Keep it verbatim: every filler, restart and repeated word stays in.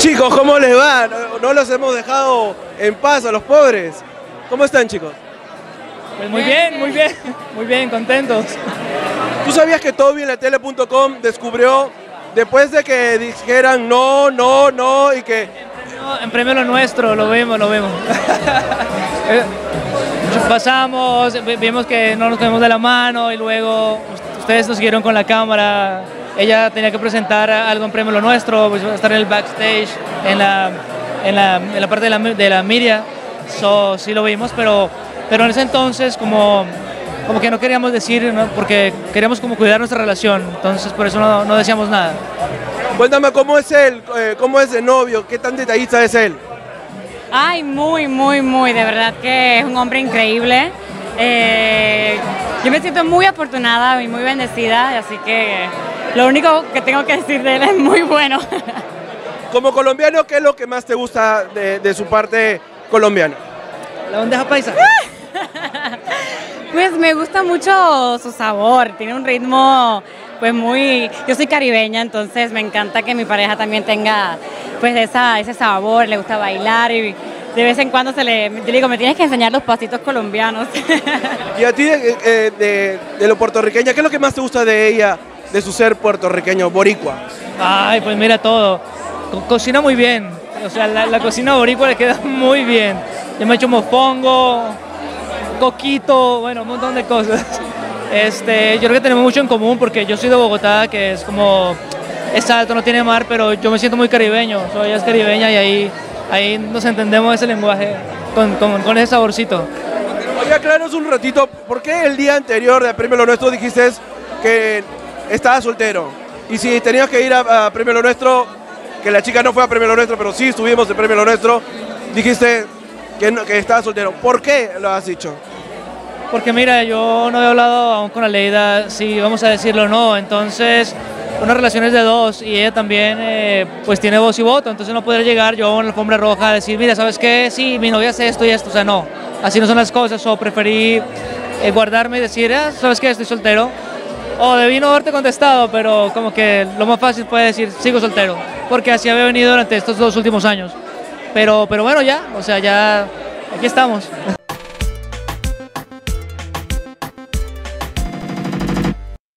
Chicos, ¿cómo les va? No, no los hemos dejado en paz a los pobres. ¿Cómo están, chicos? Pues muy bien, muy bien, muy bien, contentos. ¿Tú sabías que Todo Bien La Tele punto com descubrió, después de que dijeran no, no, no y que... En Premio Lo Nuestro, lo vemos, lo vemos. Pasamos, vimos que no nos cogemos de la mano y luego ustedes nos siguieron con la cámara. Ella tenía que presentar algo en Premio Lo Nuestro, pues va a estar en el backstage, en la, en la, en la parte de la, de la media. So, sí lo vimos, pero, pero en ese entonces como, como que no queríamos decir, ¿no? Porque queríamos como cuidar nuestra relación, entonces por eso no, no decíamos nada. Cuéntame, ¿cómo es él? ¿Cómo es el novio? ¿Qué tan detallista es él? Ay, muy, muy, muy, de verdad que es un hombre increíble. Eh, yo me siento muy afortunada y muy bendecida, así que lo único que tengo que decir de él es muy bueno. Como colombiano, ¿qué es lo que más te gusta de, de su parte colombiana? La bandeja paisa. Pues me gusta mucho su sabor, tiene un ritmo pues muy... Yo soy caribeña, entonces me encanta que mi pareja también tenga pues esa, ese sabor, le gusta bailar y de vez en cuando se le, yo digo, me tienes que enseñar los pasitos colombianos. Y a ti, eh, de, de lo puertorriqueña, ¿qué es lo que más te gusta de ella, de su ser puertorriqueño, boricua? Ay, pues mira todo, Co cocina muy bien, o sea, la, la cocina boricua le queda muy bien. Yo me he hecho mofongo, coquito, bueno, un montón de cosas. Este, yo creo que tenemos mucho en común porque yo soy de Bogotá, que es como... Es alto, no tiene mar, pero yo me siento muy caribeño, soy, ella es caribeña y ahí, ahí nos entendemos ese lenguaje con, con, con ese saborcito. Oye, acláranos un ratito, ¿por qué el día anterior de Premio Lo Nuestro dijiste que estabas soltero? Y si tenías que ir a, a Premio Lo Nuestro, que la chica no fue a Premio Lo Nuestro, pero sí estuvimos en Premio Lo Nuestro, dijiste que, no, que estabas soltero. ¿Por qué lo has dicho? Porque mira, yo no había hablado aún con Aleyda, si vamos a decirlo o no, entonces... Una relación es de dos y ella también eh, pues tiene voz y voto, entonces no podría llegar yo en la alfombra roja a decir, mira, ¿sabes qué? Sí, mi novia hace esto y esto, o sea, no, así no son las cosas, o preferí eh, guardarme y decir, ah, ¿sabes qué? Estoy soltero, o debí no haberte contestado, pero como que lo más fácil puede decir, sigo soltero, porque así había venido durante estos dos últimos años, pero, pero bueno, ya, o sea, ya aquí estamos.